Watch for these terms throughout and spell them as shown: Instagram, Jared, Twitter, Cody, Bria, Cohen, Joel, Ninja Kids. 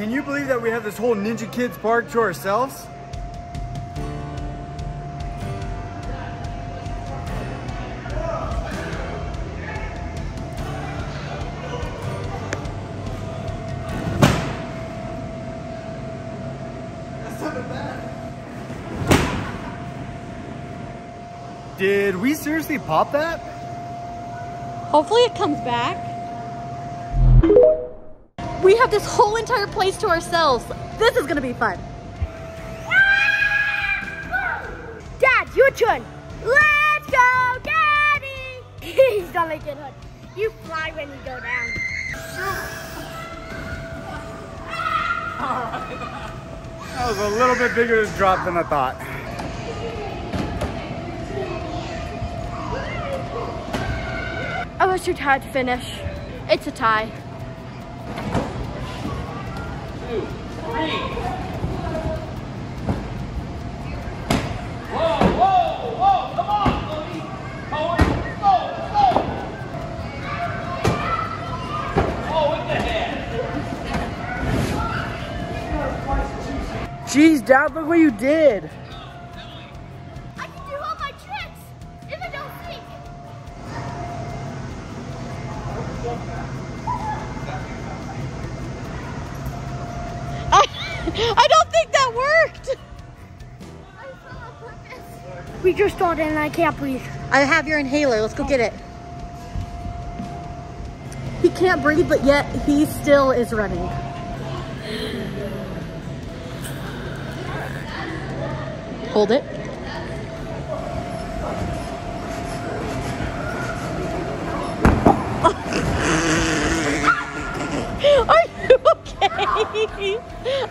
Can you believe that we have this whole Ninja Kids park to ourselves? Did we seriously pop that? Hopefully it comes back. We have this whole entire place to ourselves. This is gonna be fun. Dad, your turn. Let's go, Daddy! He's gonna get hurt. You fly when you go down. That was a little bit bigger of a drop than I thought. I was too tired to finish. It's a tie. 2, 3. Whoa, whoa, whoa, come on, Cody. Cohen, go, go. Oh, what the heck? Jeez, Dad, look what you did. I don't think that worked! I fell on purpose. We just started and I can't breathe. I have your inhaler, let's go get it. He can't breathe, but yet he still is running. Hold it.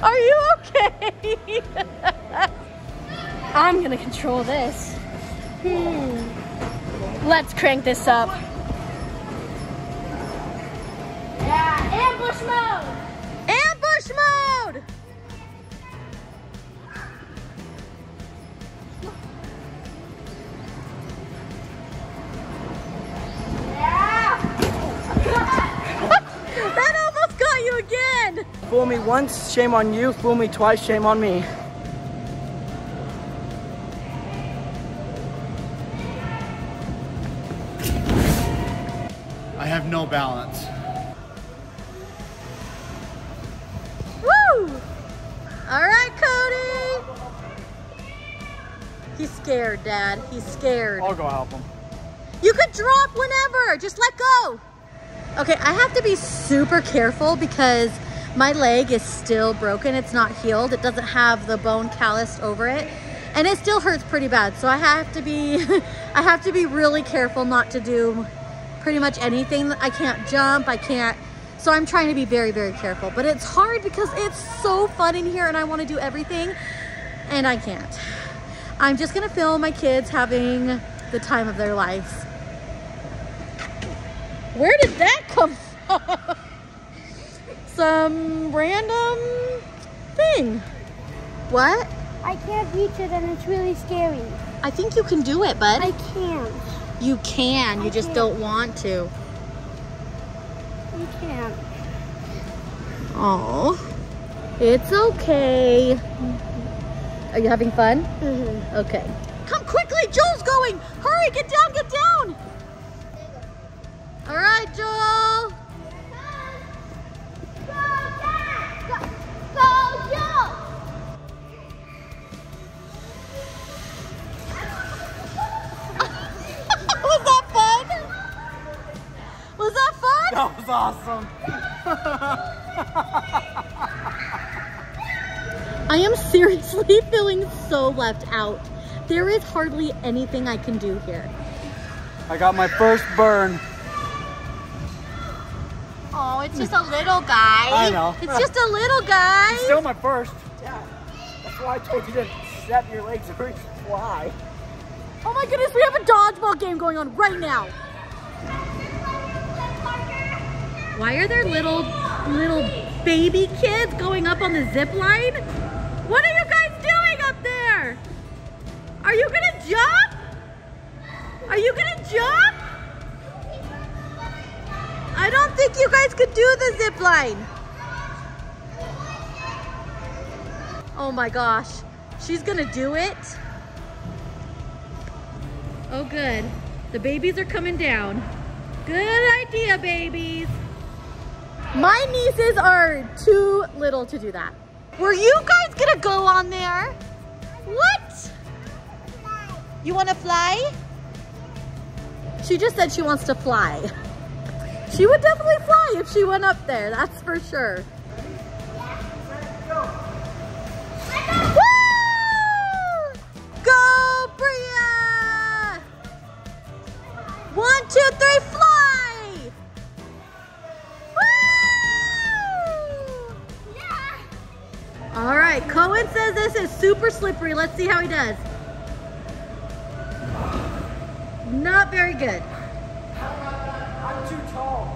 Are you okay? I'm gonna control this. Let's crank this up. Yeah, ambush mode! Ambush mode! Fool me once, shame on you. Fool me twice, shame on me. I have no balance. Woo! All right, Cody. He's scared, Dad. He's scared. I'll go help him. You could drop whenever. Just let go. Okay, I have to be super careful because my leg is still broken. It's not healed. It doesn't have the bone calloused over it. And it still hurts pretty bad. So I have to be, I have to be really careful not to do pretty much anything. I can't jump. I can't. So I'm trying to be very, very careful. But it's hard because it's so fun in here and I want to do everything. And I can't. I'm just going to film my kids having the time of their lives. Where did that come from? Some random thing. What? I can't reach it and it's really scary. I think you can do it, bud. I can't. You can. You just don't want to. You can't. Oh, it's okay. Are you having fun? Mm-hmm. Okay. Come quickly. Joel's going. Hurry. Get down. Get down. All right, Joel. That was awesome. I am seriously feeling so left out. There is hardly anything I can do here. I got my first burn. Oh, it's just a little guy. I know. It's just a little guy. It's still my first. Yeah. That's why I told you to snap your legs or fly. Oh my goodness, we have a dodgeball game going on right now. Why are there little baby kids going up on the zip line? What are you guys doing up there? Are you gonna jump? Are you gonna jump? I don't think you guys could do the zip line. Oh my gosh. She's gonna do it. Oh good. The babies are coming down. Good idea, babies. My nieces are too little to do that. Were you guys gonna go on there? What? You wanna fly? She just said she wants to fly. She would definitely fly if she went up there, that's for sure. Woo! Go, Bria! 1, 2, 3, fly! Woo! Yeah! All right, Cohen says this is super slippery. Let's see how he does. Not very good. I'm too tall.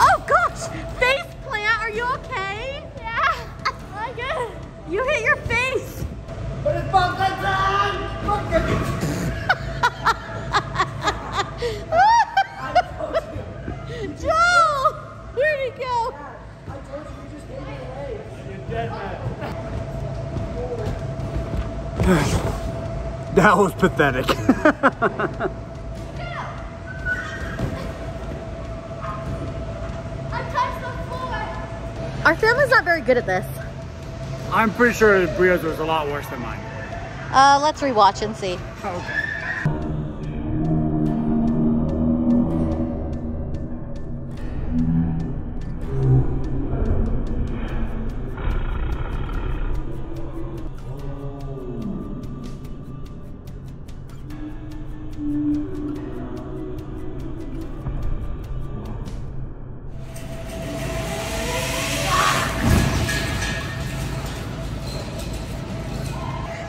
Oh gosh! Face plant, are you okay? Yeah, I'm good. You hit your face. But it's bumped like that. Fuck it. Joel, where'd he go? I told you you just gave me away. You're dead now. That was pathetic. Our family's not very good at this. I'm pretty sure Bria's was a lot worse than mine. Let's rewatch and see. Oh, okay.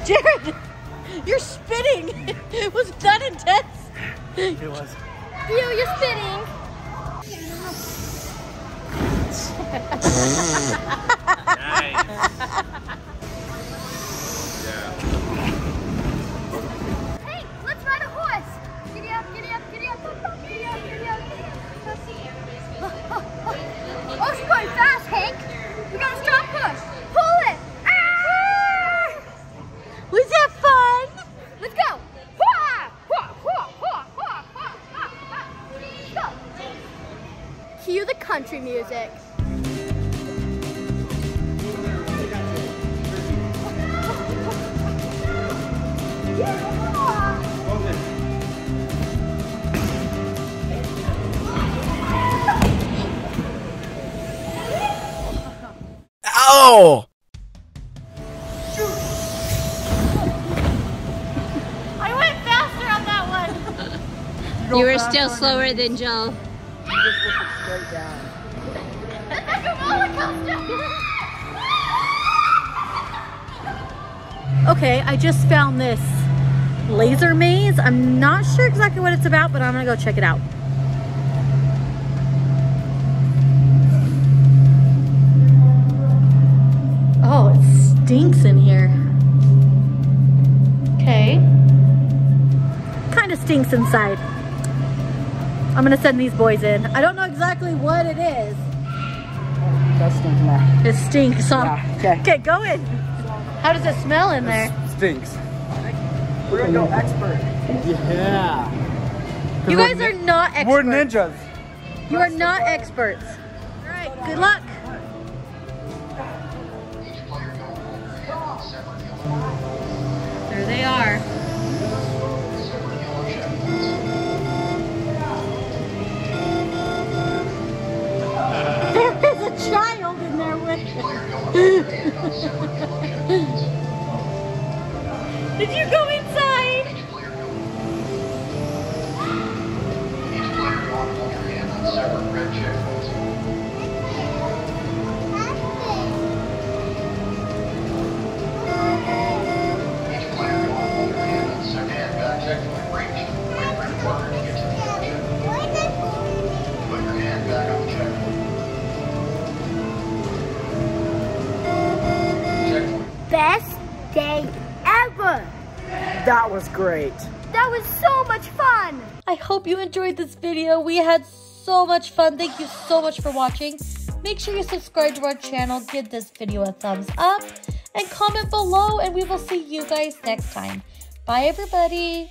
Jared, you're spitting. It was that intense. It was. You're spitting. Nice. Yeah. Hey, let's ride a horse. Giddy up, giddy up, giddy up. Giddy up, giddy up. Oh, she's going fast, Hank. We gotta stop her. Pull it. Was that fun? Let's go. Go. Cue the country music. Ow! You were still slower than Joel. You just looked straight down. That's like a roller coaster! Okay, I just found this laser maze. I'm not sure exactly what it's about, but I'm gonna go check it out. Oh, it stinks in here. Okay. Kinda stinks inside. I'm gonna send these boys in. I don't know exactly what it is. That it stinks. So yeah, okay, go in. How does it smell in there? It stinks. We're gonna go expert. Yeah. You guys are not experts. We're ninjas. You are not experts. All right, good luck. There they are. Child in there with Did you go inside? That was great. That was so much fun. I hope you enjoyed this video. We had so much fun. Thank you so much for watching. Make sure you subscribe to our channel, give this video a thumbs up, and comment below, and we will see you guys next time. Bye, everybody.